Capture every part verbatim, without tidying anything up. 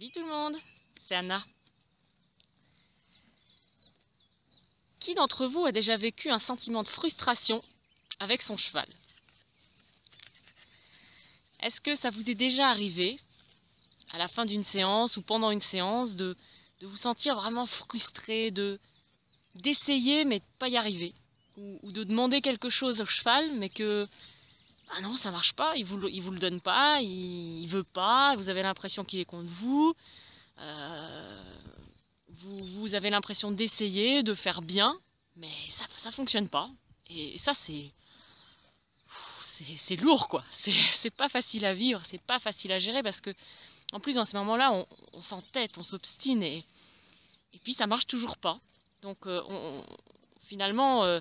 Salut tout le monde, c'est Anna. Qui d'entre vous a déjà vécu un sentiment de frustration avec son cheval? Est-ce que ça vous est déjà arrivé, à la fin d'une séance ou pendant une séance, de, de vous sentir vraiment frustré, de d'essayer mais de ne pas y arriver, ou, ou de demander quelque chose au cheval mais que... Ah non, ça marche pas, il vous, il vous le donne pas, il, il veut pas, vous avez l'impression qu'il est contre vous, euh, vous, vous avez l'impression d'essayer, de faire bien, mais ça, ça fonctionne pas. Et ça, c'est c'est lourd, quoi. C'est pas facile à vivre, c'est pas facile à gérer, parce que, en plus, dans ce moment-là, on, on s'entête, on s'obstine, et, et puis ça marche toujours pas. Donc, euh, on, finalement... Euh,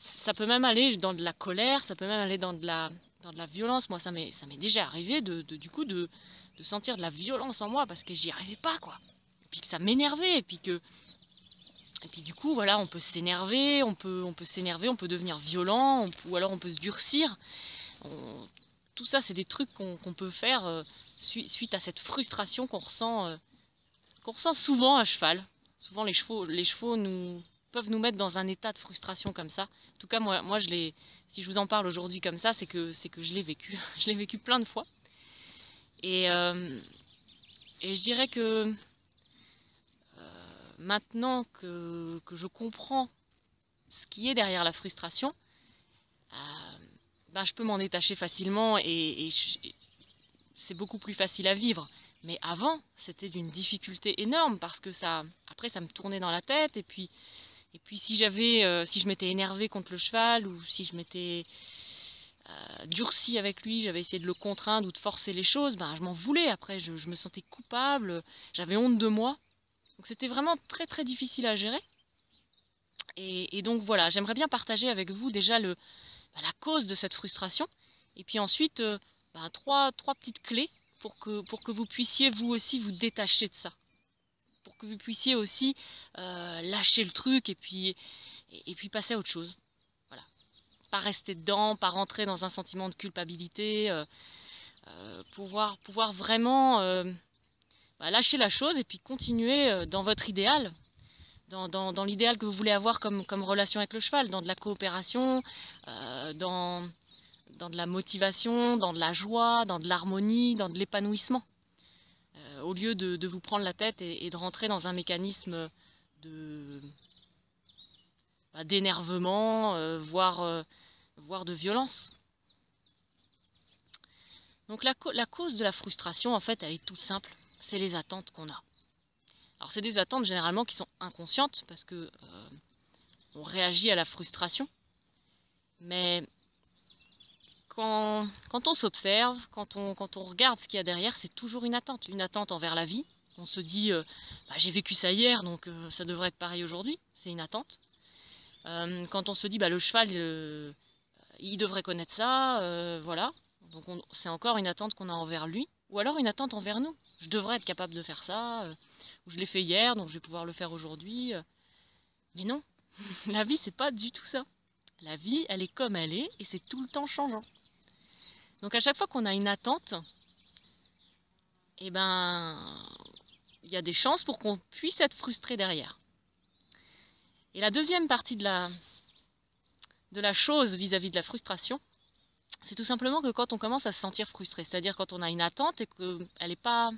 ça peut même aller dans de la colère, ça peut même aller dans de la, dans de la violence. Moi, ça m'est déjà arrivé de, de, du coup de, de sentir de la violence en moi parce que j'y arrivais pas, quoi. Et puis que ça m'énervait, et puis que... Et puis du coup, voilà, on peut s'énerver, on peut, on peut s'énerver, on peut devenir violent, on, ou alors on peut se durcir. On, tout ça, c'est des trucs qu'on qu'on peut faire euh, suite, suite à cette frustration qu'on ressent, euh, qu'on ressent souvent à cheval. Souvent, les chevaux, les chevaux nous... peuvent nous mettre dans un état de frustration comme ça. En tout cas, moi, moi je l'ai, si je vous en parle aujourd'hui comme ça, c'est que, c'est que je l'ai vécu. Je l'ai vécu plein de fois. Et, euh, et je dirais que euh, maintenant que, que je comprends ce qui est derrière la frustration, euh, ben je peux m'en détacher facilement et, et, et c'est beaucoup plus facile à vivre. Mais avant, c'était d'une difficulté énorme parce que ça, après, ça me tournait dans la tête. Et puis, et puis si j'avais, euh, si je m'étais énervée contre le cheval ou si je m'étais euh, durcie avec lui, j'avais essayé de le contraindre ou de forcer les choses, ben, je m'en voulais. Après, je, je me sentais coupable, j'avais honte de moi. Donc, c'était vraiment très, très difficile à gérer. Et, et donc, voilà, j'aimerais bien partager avec vous déjà le, ben, la cause de cette frustration. Et puis ensuite, euh, ben, trois, trois petites clés. Pour que, pour que vous puissiez vous aussi vous détacher de ça, pour que vous puissiez aussi euh, lâcher le truc et puis, et, et puis passer à autre chose. Voilà. Pas rester dedans, pas rentrer dans un sentiment de culpabilité, euh, euh, pouvoir, pouvoir vraiment euh, bah, lâcher la chose et puis continuer dans votre idéal, dans, dans, dans l'idéal que vous voulez avoir comme, comme relation avec le cheval, dans de la coopération, euh, dans... dans de la motivation, dans de la joie, dans de l'harmonie, dans de l'épanouissement. Euh, au lieu de, de vous prendre la tête et, et de rentrer dans un mécanisme de, bah, d'énervement, euh, voire, euh, voire de violence. Donc la, la cause de la frustration, en fait, elle est toute simple. C'est les attentes qu'on a. Alors c'est des attentes généralement qui sont inconscientes, parce que euh, on réagit à la frustration. Mais... Quand, quand on s'observe, quand on, quand on regarde ce qu'il y a derrière, c'est toujours une attente. Une attente envers la vie. On se dit, euh, bah, j'ai vécu ça hier, donc euh, ça devrait être pareil aujourd'hui. C'est une attente. Euh, quand on se dit, bah, le cheval, euh, il devrait connaître ça, euh, voilà. Donc c'est encore une attente qu'on a envers lui. Ou alors une attente envers nous. Je devrais être capable de faire ça. Euh, ou je l'ai fait hier, donc je vais pouvoir le faire aujourd'hui. Euh. Mais non, la vie, c'est pas du tout ça. La vie, elle est comme elle est et c'est tout le temps changeant. Donc à chaque fois qu'on a une attente, eh ben, il y a des chances pour qu'on puisse être frustré derrière. Et la deuxième partie de la, de la chose vis-à-vis de la frustration, c'est tout simplement que quand on commence à se sentir frustré, c'est-à-dire quand on a une attente et qu'elle n'est pas,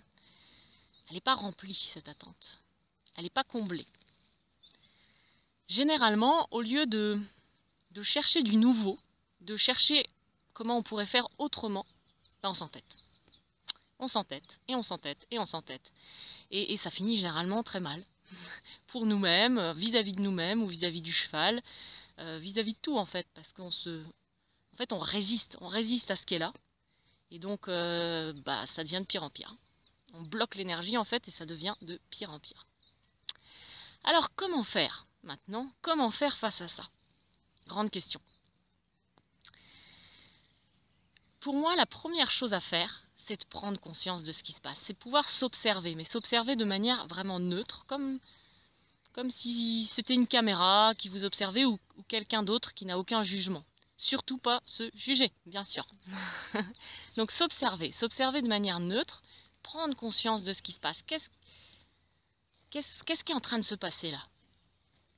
elle n'est pas remplie, cette attente, elle n'est pas comblée. Généralement, au lieu de, de chercher du nouveau, de chercher... comment on pourrait faire autrement, ben on s'entête. On s'entête, et on s'entête, et on s'entête. Et, et ça finit généralement très mal. Pour nous-mêmes, vis-à-vis de nous-mêmes, ou vis-à-vis du cheval, euh, vis-à-vis de tout en fait, parce qu'on se... En fait, on résiste, on résiste à ce qui est là. Et donc, euh, bah, ça devient de pire en pire. On bloque l'énergie en fait, et ça devient de pire en pire. Alors, comment faire maintenant? Comment faire face à ça? Grande question. Pour moi, la première chose à faire, c'est de prendre conscience de ce qui se passe. C'est pouvoir s'observer, mais s'observer de manière vraiment neutre, comme, comme si c'était une caméra qui vous observait ou, ou quelqu'un d'autre qui n'a aucun jugement. Surtout pas se juger, bien sûr. Donc s'observer, s'observer de manière neutre, prendre conscience de ce qui se passe. Qu'est-ce qu'est-ce, qu'est-ce qui est en train de se passer là?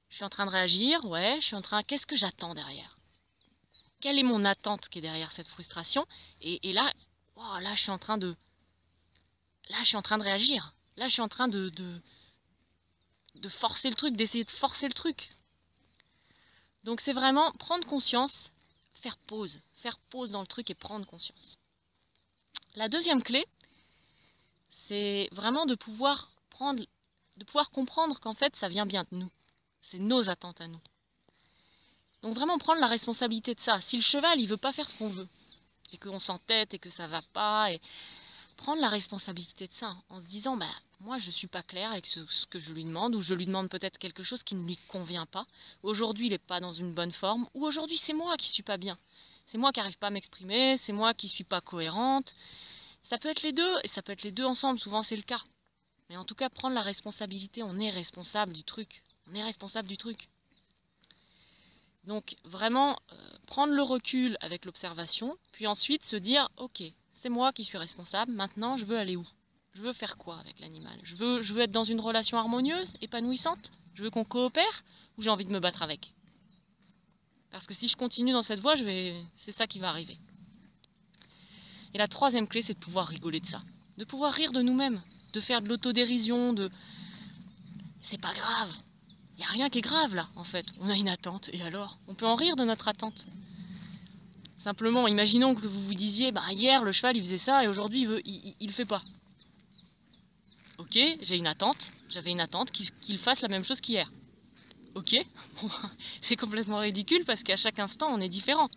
Je suis en train de réagir, ouais, je suis en train... Qu'est-ce que j'attends derrière? Quelle est mon attente qui est derrière cette frustration? Et, et là, oh, là, je suis en train de... Là, je suis en train de réagir. Là, je suis en train de... de, de forcer le truc, d'essayer de forcer le truc. Donc, c'est vraiment prendre conscience, faire pause. Faire pause dans le truc et prendre conscience. La deuxième clé, c'est vraiment de pouvoir prendre, de pouvoir comprendre qu'en fait, ça vient bien de nous. C'est nos attentes à nous. Donc vraiment prendre la responsabilité de ça. Si le cheval, il ne veut pas faire ce qu'on veut, et qu'on s'entête, et que ça ne va pas, et prendre la responsabilité de ça, en se disant, bah, moi, je ne suis pas claire avec ce, ce que je lui demande, ou je lui demande peut-être quelque chose qui ne lui convient pas. Aujourd'hui, il n'est pas dans une bonne forme, ou aujourd'hui, c'est moi qui ne suis pas bien. C'est moi qui n'arrive pas à m'exprimer, c'est moi qui ne suis pas cohérente. Ça peut être les deux, et ça peut être les deux ensemble, souvent c'est le cas. Mais en tout cas, prendre la responsabilité, on est responsable du truc. On est responsable du truc. Donc vraiment euh, prendre le recul avec l'observation, puis ensuite se dire, ok, c'est moi qui suis responsable, maintenant je veux aller où? Je veux faire quoi avec l'animal? Je veux, je veux être dans une relation harmonieuse, épanouissante? Je veux qu'on coopère? Ou j'ai envie de me battre avec? Parce que si je continue dans cette voie, je vais... c'est ça qui va arriver. Et la troisième clé, c'est de pouvoir rigoler de ça. De pouvoir rire de nous-mêmes, de faire de l'autodérision, de... C'est pas grave! Il n'y a rien qui est grave là, en fait. On a une attente, et alors? On peut en rire de notre attente. Simplement, imaginons que vous vous disiez, bah hier le cheval il faisait ça, et aujourd'hui il veut, il, il, il le fait pas. Ok, j'ai une attente, j'avais une attente qu'il qu'il fasse la même chose qu'hier. Ok, bon, c'est complètement ridicule parce qu'à chaque instant on est différent.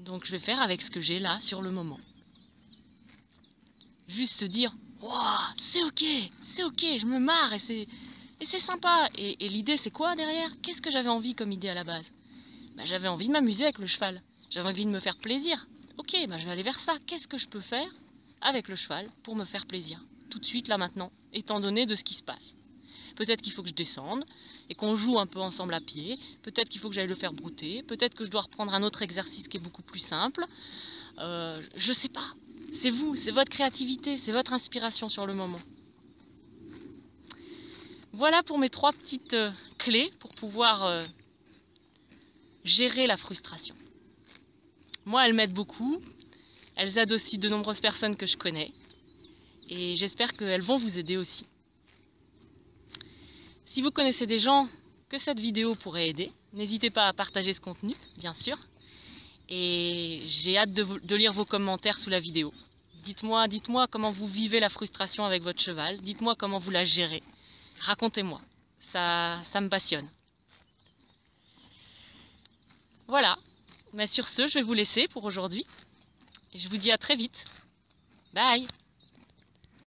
Donc je vais faire avec ce que j'ai là, sur le moment. Juste se dire, waouh, c'est ok, c'est ok, je me marre, et c'est... Et c'est sympa. Et, et l'idée, c'est quoi derrière? Qu'est-ce que j'avais envie comme idée à la base? Ben, j'avais envie de m'amuser avec le cheval. J'avais envie de me faire plaisir. Ok, ben, je vais aller vers ça. Qu'est-ce que je peux faire avec le cheval pour me faire plaisir? Tout de suite, là, maintenant, étant donné de ce qui se passe. Peut-être qu'il faut que je descende et qu'on joue un peu ensemble à pied. Peut-être qu'il faut que j'aille le faire brouter. Peut-être que je dois reprendre un autre exercice qui est beaucoup plus simple. Euh, je sais pas. C'est vous, c'est votre créativité, c'est votre inspiration sur le moment. Voilà pour mes trois petites clés pour pouvoir euh, gérer la frustration. Moi, elles m'aident beaucoup. Elles aident aussi de nombreuses personnes que je connais. Et j'espère qu'elles vont vous aider aussi. Si vous connaissez des gens que cette vidéo pourrait aider, n'hésitez pas à partager ce contenu, bien sûr. Et j'ai hâte de, de lire vos commentaires sous la vidéo. Dites-moi, dites-moi comment vous vivez la frustration avec votre cheval. Dites-moi comment vous la gérez. Racontez-moi, ça, ça me passionne. Voilà, mais sur ce, je vais vous laisser pour aujourd'hui. Je vous dis à très vite. Bye!